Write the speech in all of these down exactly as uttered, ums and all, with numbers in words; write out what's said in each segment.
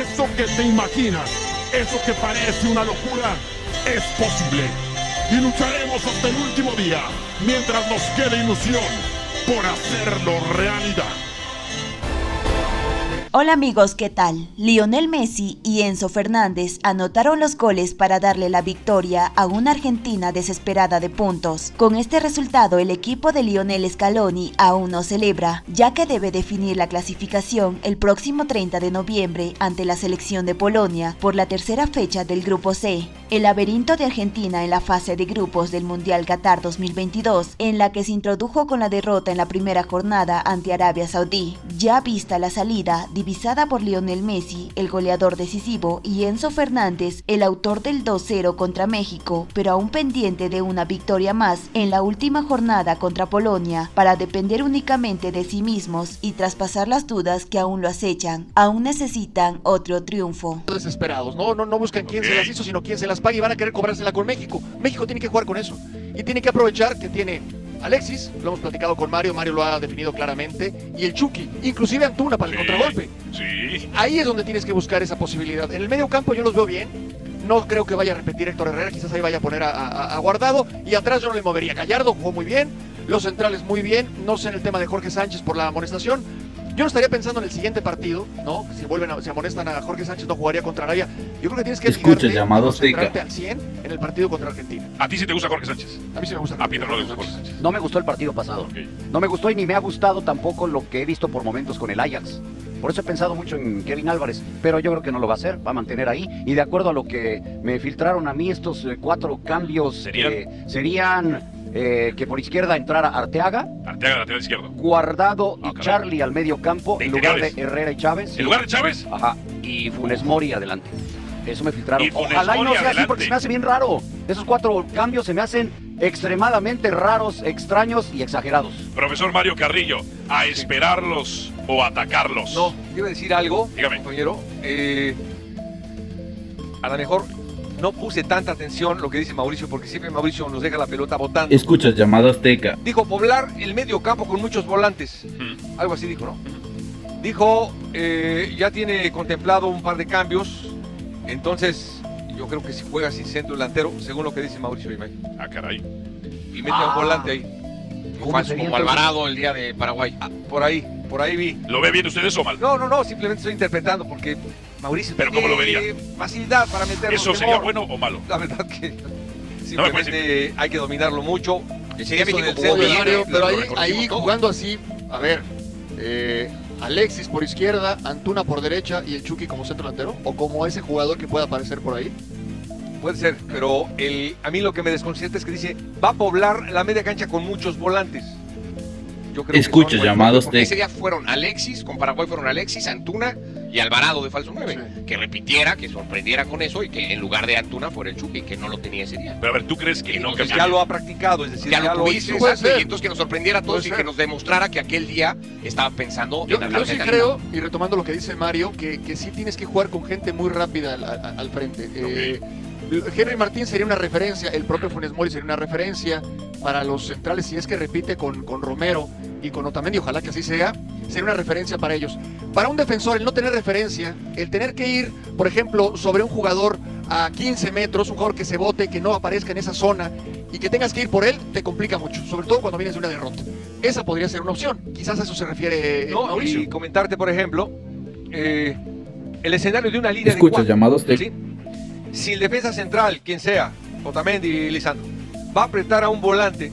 Eso que te imaginas, eso que parece una locura, es posible. Y lucharemos hasta el último día, mientras nos quede ilusión por hacerlo realidad. Hola amigos, ¿qué tal? Lionel Messi y Enzo Fernández anotaron los goles para darle la victoria a una Argentina desesperada de puntos. Con este resultado el equipo de Lionel Scaloni aún no celebra, ya que debe definir la clasificación el próximo treinta de noviembre ante la selección de Polonia por la tercera fecha del Grupo C. El laberinto de Argentina en la fase de grupos del Mundial Qatar dos mil veintidós, en la que se introdujo con la derrota en la primera jornada ante Arabia Saudí, ya vista la salida de divisada por Lionel Messi, el goleador decisivo, y Enzo Fernández, el autor del dos cero contra México, pero aún pendiente de una victoria más en la última jornada contra Polonia, para depender únicamente de sí mismos y traspasar las dudas que aún lo acechan. Aún necesitan otro triunfo. Desesperados, no, no, no buscan quién se las hizo, sino quién se las pague, y van a querer cobrársela con México. México tiene que jugar con eso, y tiene que aprovechar que tiene... Alexis, lo hemos platicado con Mario, Mario lo ha definido claramente, y el Chucky, inclusive Antuna para el sí, contragolpe. Sí. Ahí es donde tienes que buscar esa posibilidad. En el medio campo yo los veo bien, no creo que vaya a repetir Héctor Herrera, quizás ahí vaya a poner a, a, a Guardado, y atrás yo no le movería. Gallardo jugó muy bien, los centrales muy bien, no sé en el tema de Jorge Sánchez por la amonestación. Yo no estaría pensando en el siguiente partido, ¿no? Si vuelven a, si amonestan a Jorge Sánchez, no jugaría contra Arabia. Yo creo que tienes que escucha, llamado concentrarte al cien en el partido contra Argentina. ¿A ti sí te gusta Jorge Sánchez? A mí sí me gusta. A mí no me gusta Jorge Sánchez. No me gustó el partido pasado. Okay. No me gustó y ni me ha gustado tampoco lo que he visto por momentos con el Ajax. Por eso he pensado mucho en Kevin Álvarez, pero yo creo que no lo va a hacer, va a mantener ahí. Y de acuerdo a lo que me filtraron a mí, estos cuatro cambios ¿Serían? Eh, serían eh, que por izquierda entrara Arteaga, Arteaga lateral izquierdo, Guardado ah, y Charlie al medio campo, en lugar de Herrera y Chávez. ¿En lugar de Chávez? Ajá, y Funes Mori adelante. Eso me filtraron. Y Ojalá y no sea adelante. así, porque se me hace bien raro. Esos cuatro cambios se me hacen extremadamente raros, extraños y exagerados. Profesor Mario Carrillo, ¿a esperarlos o atacarlos? No, quiero decir algo, Dígame. compañero. Eh, a lo mejor no puse tanta atención lo que dice Mauricio, porque siempre Mauricio nos deja la pelota botando. Escucha, llamada azteca. Dijo, poblar el medio campo con muchos volantes. Mm. Algo así dijo, ¿no? Mm. Dijo, eh, ya tiene contemplado un par de cambios, entonces... Yo creo que si juega sin centro delantero, según lo que dice Mauricio Imay. Ah, caray. Y mete ah. un volante ahí. Como, como Alvarado el día de Paraguay. Ah, por ahí, por ahí vi. ¿Lo ve bien ustedes o mal? No, no, no, simplemente estoy interpretando porque Mauricio ¿Pero tiene cómo lo vería? facilidad para meterlo. ¿Eso sería bueno o malo? La verdad que simplemente no hay que dominarlo mucho. Que sería México jugó bien, pero, pero ahí, ahí jugando así, a ver... Eh, Alexis por izquierda, Antuna por derecha y el Chucky como centro delantero, o como ese jugador que pueda aparecer por ahí. Puede ser, pero el, a mí lo que me desconcierta es que dice, va a poblar la media cancha con muchos volantes. Yo creo Escucho que llamados de... Ese día fueron Alexis, con Paraguay fueron Alexis, Antuna y Alvarado de falso nueve. Sí. Que repitiera, que sorprendiera con eso y que en lugar de Antuna fuera el Chucky, que no lo tenía ese día. Pero a ver, ¿tú crees que entonces, no? Ya lo ha practicado, es decir, ya, ya lo hizo. Y entonces que nos sorprendiera a todos puede y ser. que nos demostrara que aquel día estaba pensando yo, en hablar. Yo sí creo, y retomando lo que dice Mario, que, que sí tienes que jugar con gente muy rápida al, al, al frente. Okay. Eh, Henry Martín sería una referencia, el propio Funes Mori sería una referencia para los centrales, si es que repite con, con Romero y con Otamendi, ojalá que así sea, sería una referencia para ellos. Para un defensor, el no tener referencia, el tener que ir, por ejemplo, sobre un jugador a quince metros, un jugador que se bote, que no aparezca en esa zona y que tengas que ir por él, te complica mucho, sobre todo cuando vienes de una derrota. Esa podría ser una opción, quizás a eso se refiere no, Mauricio. Y comentarte, por ejemplo, eh, el escenario de una línea Escucho, de cuatro. llamados de... ¿sí? Si el defensa central, quien sea, Otamendi, Lisandro, va a apretar a un volante,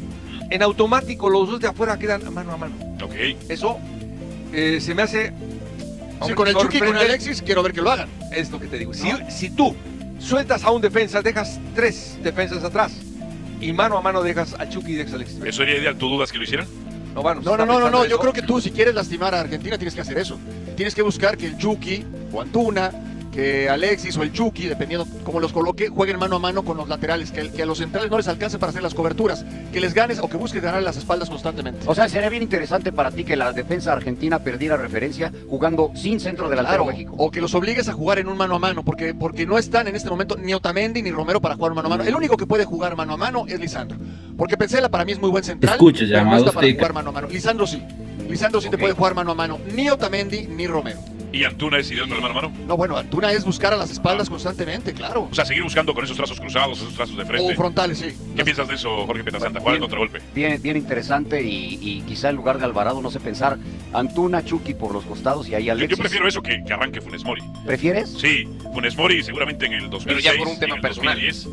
en automático los dos de afuera quedan mano a mano. Okay. Eso eh, se me hace... Hombre, sí, con el Chucky y con Alexis quiero ver que lo hagan. Es lo que te digo. Si, no. si tú sueltas a un defensa, dejas tres defensas atrás y mano a mano dejas al Chucky y dejas a Alexis. ¿Eso sería ideal? ¿Tú dudas que lo hicieran? No, bueno, no, no, no, no, no. yo creo que tú si quieres lastimar a Argentina tienes que hacer eso. Tienes que buscar que el Chucky o Antuna... que Alexis o el Chucky, dependiendo cómo los coloque, jueguen mano a mano con los laterales, que, que a los centrales no les alcance para hacer las coberturas, que les ganes o que busques ganar las espaldas constantemente. O sea, sería bien interesante para ti que la defensa argentina perdiera referencia jugando sin centro delantero claro, México. O que los obligues a jugar en un mano a mano, porque, porque no están en este momento ni Otamendi ni Romero para jugar mano a mano. El único que puede jugar mano a mano es Lisandro, porque Petzela para mí es muy buen central, Escuche, pero no está para jugar mano a mano. Lisandro sí, Lisandro sí okay. te puede jugar mano a mano, ni Otamendi ni Romero. ¿Y Antuna decidió no armar mano? No, bueno, Antuna es buscar a las espaldas ah. constantemente, claro. O sea, seguir buscando con esos trazos cruzados, esos trazos de frente. O frontales, sí. ¿Qué las... piensas de eso, Jorge Petasanta? ¿Cuál es el contragolpe? Bien, bien interesante y, y quizá en lugar de Alvarado, no sé pensar, Antuna, Chucky por los costados y ahí Alexis. Yo prefiero eso que, que arranque Funes Mori. ¿Prefieres? Sí, Funes Mori seguramente en el dos mil seis. Pero ya por un tema personal. dos mil diez.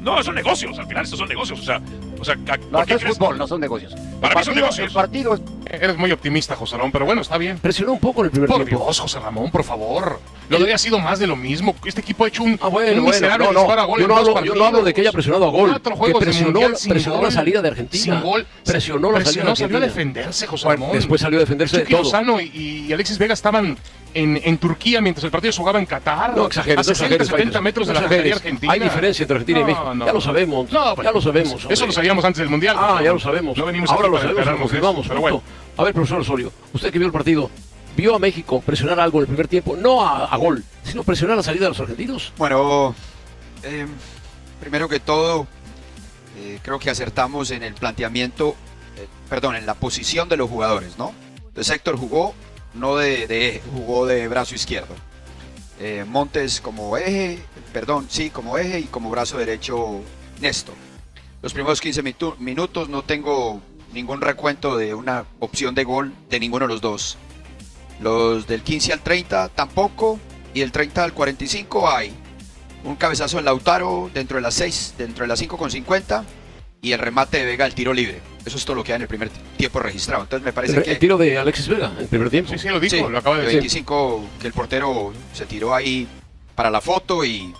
No, son negocios, al final estos son negocios, o sea... O sea, no, esto es fútbol, no son negocios. Para mí son negocios. El partido es... Eres muy optimista, José Ramón, pero bueno, está bien. Presionó un poco en el primer tiempo. Por Dios, José Ramón, por favor. Lo de ha sido más de lo mismo. Este equipo ha hecho un... Ah, bueno, bueno, no, no. Yo no, hablo, yo no hablo de que haya presionado a gol. Que presionó, presionó la salida de Argentina. Sin gol. Presionó la salida de Argentina. Salió a defenderse, José Ramón. Después salió a defenderse de todo. Chucky Lozano y Alexis Vega estaban... En, en Turquía, mientras el partido se jugaba en Qatar, no, exageres, a sesenta, setenta metros de la portería argentina. Hay diferencia entre Argentina no, y México. No, ya lo sabemos. No, bueno, ya lo sabemos. Hombre. Eso lo sabíamos antes del Mundial. Ah, ¿no? Ya lo sabemos. No venimos ahora lo sabemos, vamos, pero bueno. A ver, profesor Osorio, usted que vio el partido, ¿vio a México presionar algo en el primer tiempo? No a, a gol, sino presionar la salida de los argentinos. Bueno, eh, primero que todo, eh, creo que acertamos en el planteamiento, eh, perdón, en la posición de los jugadores, ¿no? Entonces Héctor jugó. No de, de eje, jugó de brazo izquierdo. Eh, Montes como eje, perdón, sí, como eje y como brazo derecho Néstor. Los primeros quince minutos no tengo ningún recuento de una opción de gol de ninguno de los dos. Los del quince al treinta tampoco y del treinta al cuarenta y cinco hay un cabezazo en Lautaro dentro de las seis, dentro de las cinco con cincuenta y el remate de Vega al tiro libre. Eso es todo lo que hay en el primer tiempo registrado. Entonces me parece el, que... El tiro de Alexis Vega, el primer tiempo. Sí, sí, lo dijo, sí, lo acaba de decir. veinticinco, que el portero se tiró ahí para la foto y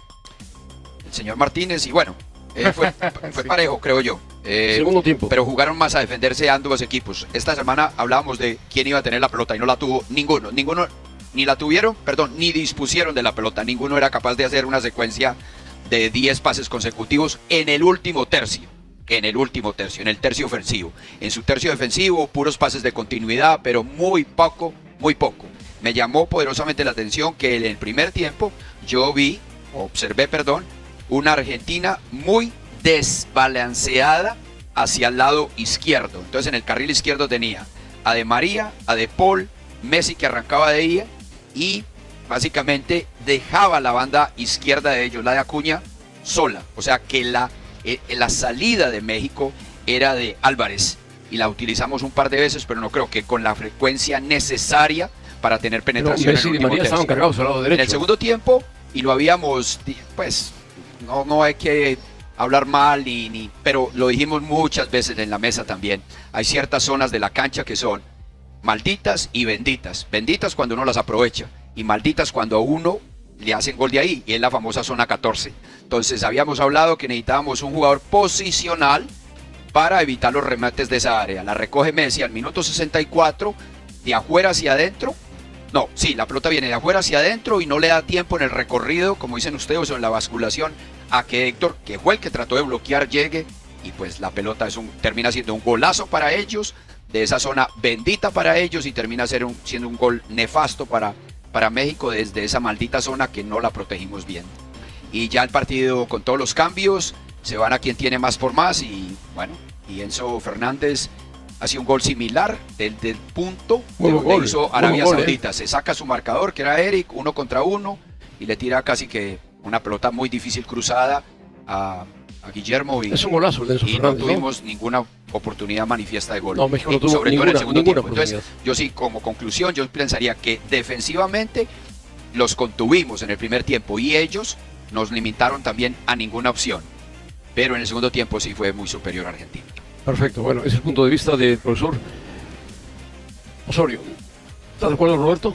el señor Martínez, y bueno, eh, fue, fue sí. parejo, creo yo. Eh, Segundo tiempo. Pero jugaron más a defenderse ambos equipos. Esta semana hablábamos de quién iba a tener la pelota y no la tuvo ninguno. Ninguno ni la tuvieron, perdón, ni dispusieron de la pelota. Ninguno era capaz de hacer una secuencia de diez pases consecutivos en el último tercio. En el último tercio, en el tercio ofensivo. En su tercio defensivo, puros pases de continuidad, pero muy poco, muy poco. Me llamó poderosamente la atención que en el primer tiempo yo vi, observé, perdón, una Argentina muy desbalanceada hacia el lado izquierdo. Entonces en el carril izquierdo tenía a De María, a De Paul, Messi que arrancaba de ella y básicamente dejaba la banda izquierda de ellos, la de Acuña, sola. O sea que la... La salida de México era de Álvarez y la utilizamos un par de veces, pero no creo que con la frecuencia necesaria para tener penetración. Messi y María estaban cargados al lado derecho. En el segundo tiempo, y lo habíamos, pues, no, no hay que hablar mal, ni, ni, pero lo dijimos muchas veces en la mesa también. Hay ciertas zonas de la cancha que son malditas y benditas. Benditas cuando uno las aprovecha y malditas cuando a uno le hacen gol de ahí, y es la famosa zona catorce. Entonces habíamos hablado que necesitábamos un jugador posicional para evitar los remates de esa área. La recoge Messi al minuto sesenta y cuatro, de afuera hacia adentro. No, sí, la pelota viene de afuera hacia adentro y no le da tiempo en el recorrido, como dicen ustedes, o en la basculación, a que Héctor, que fue el que trató de bloquear, llegue, y pues la pelota es un, termina siendo un golazo para ellos, de esa zona bendita para ellos, y termina siendo un, siendo un gol nefasto para para México desde esa maldita zona que no la protegimos bien. Y ya el partido con todos los cambios, se van a quien tiene más por más y bueno, y Enzo Fernández hace un gol similar desde el punto de donde hizo Arabia Saudita. Se saca su marcador que era Eric, uno contra uno, y le tira casi que una pelota muy difícil cruzada a, a Guillermo y, es un golazo de Enzo y Fernández, no tuvimos ¿no? ninguna oportunidad manifiesta de gol, no, México no tuvo sobre ninguna, todo en el segundo tiempo. Entonces yo sí, como conclusión, yo pensaría que defensivamente los contuvimos en el primer tiempo y ellos nos limitaron también a ninguna opción, pero en el segundo tiempo sí fue muy superior a Argentina. Perfecto, bueno, ese es el punto de vista del profesor Osorio. ¿Estás de acuerdo, Roberto?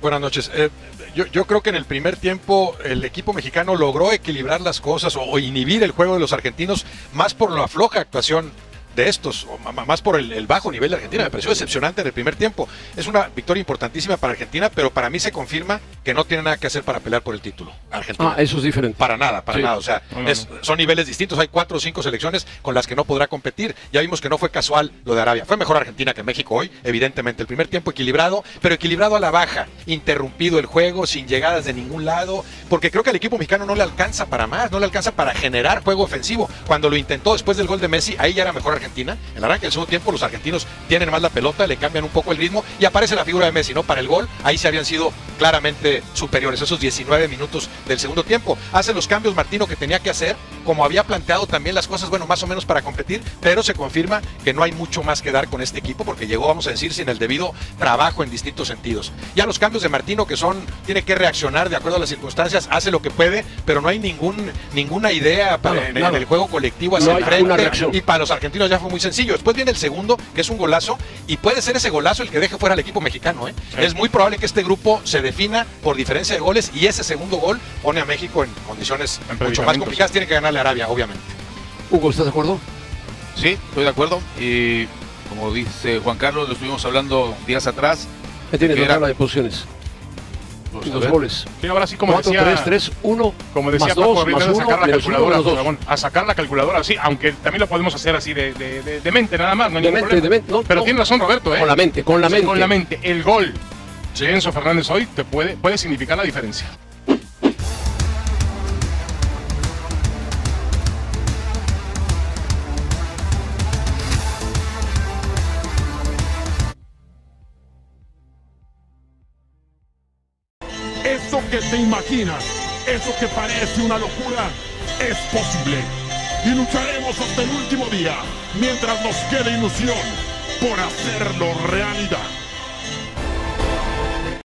Buenas noches. eh, yo, yo creo que en el primer tiempo el equipo mexicano logró equilibrar las cosas o, o inhibir el juego de los argentinos, más por la floja actuación de estos, o más por el, el bajo nivel de Argentina. Me pareció decepcionante en el primer tiempo. Es una victoria importantísima para Argentina, pero para mí se confirma que no tiene nada que hacer para pelear por el título Argentina. Ah, eso es diferente. Para nada, para sí. nada. O sea, no, no, es, no. son niveles distintos. Hay cuatro o cinco selecciones con las que no podrá competir. Ya vimos que no fue casual lo de Arabia. Fue mejor Argentina que México hoy, evidentemente. El primer tiempo equilibrado, pero equilibrado a la baja. Interrumpido el juego, sin llegadas de ningún lado, porque creo que al equipo mexicano no le alcanza para más, no le alcanza para generar juego ofensivo. Cuando lo intentó después del gol de Messi, ahí ya era mejor Argentina. Argentina. En el arranque del segundo tiempo los argentinos tienen más la pelota, le cambian un poco el ritmo y aparece la figura de Messi, ¿no? Para el gol, ahí se habían sido claramente superiores esos diecinueve minutos del segundo tiempo. Hace los cambios Martino que tenía que hacer, como había planteado también las cosas, bueno, más o menos para competir, pero se confirma que no hay mucho más que dar con este equipo porque llegó, vamos a decir, sin el debido trabajo en distintos sentidos. Ya los cambios de Martino que son, tiene que reaccionar de acuerdo a las circunstancias, hace lo que puede, pero no hay ningún, ninguna idea para, claro, en, claro. en el juego colectivo hacia no el frente, y para los argentinos ya fue muy sencillo. Después viene el segundo, que es un golazo, y puede ser ese golazo el que deje fuera al equipo mexicano, ¿eh? Sí. Es muy probable que este grupo se defina por diferencia de goles, y ese segundo gol pone a México en condiciones en mucho más complicadas. Tiene que ganarle a Arabia, obviamente. Hugo, ¿estás de acuerdo? Sí, estoy de acuerdo, y como dice Juan Carlos, lo estuvimos hablando días atrás. Ya tiene la tabla de posiciones. Pues, y los goles. Sí, ahora sí, como cuatro, decía, tres, tres, uno, como decía más Paco, dos, más uno, a sacar la calculadora, uno, Ramón, a sacar la calculadora, sí, aunque también lo podemos hacer así de, de, de, de mente nada más, no hay de ningún mente, problema. De mente, no, pero no. Tiene razón Roberto, ¿eh? Con la mente, con la sí, mente. Con la mente, el gol de Enzo Fernández hoy te puede, puede significar la diferencia. Eso que te imaginas, eso que parece una locura, es posible. Y lucharemos hasta el último día, mientras nos quede ilusión por hacerlo realidad.